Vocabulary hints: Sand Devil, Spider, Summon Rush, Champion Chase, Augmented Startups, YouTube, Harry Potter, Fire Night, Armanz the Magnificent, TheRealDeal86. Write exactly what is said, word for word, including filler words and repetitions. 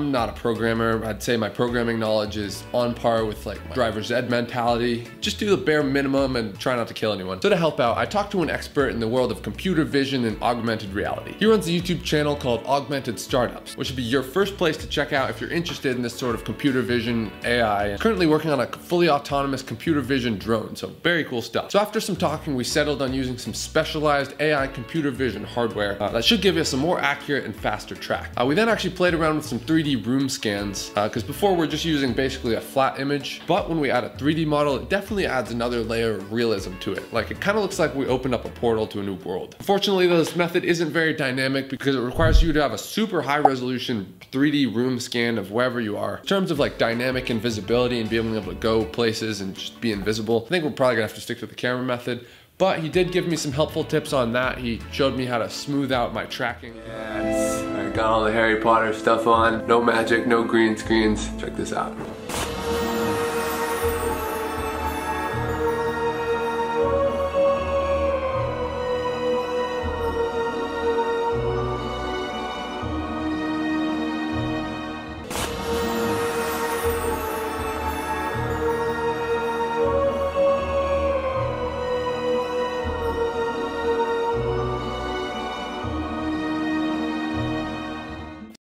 I'm not a programmer. I'd say my programming knowledge is on par with like my driver's ed mentality. Just do the bare minimum and try not to kill anyone. So to help out, I talked to an expert in the world of computer vision and augmented reality. He runs a YouTube channel called Augmented Startups, which should be your first place to check out if you're interested in this sort of computer vision A I. I'm currently working on a fully autonomous computer vision drone, so very cool stuff. So after some talking, we settled on using some specialized A I computer vision hardware uh, that should give us a more accurate and faster track. Uh, we then actually played around with some three D room scans, because uh, before we're just using basically a flat image, but when we add a three D model, it definitely adds another layer of realism to it. Like, it kind of looks like we opened up a portal to a new world. Unfortunately, though, this method isn't very dynamic because it requires you to have a super high resolution three D room scan of wherever you are. In terms of like dynamic invisibility and being able to go places and just be invisible, I think we're probably gonna have to stick to the camera method. But he did give me some helpful tips on that. He showed me how to smooth out my tracking. Yes, I got all the Harry Potter stuff on. No magic, no green screens. Check this out.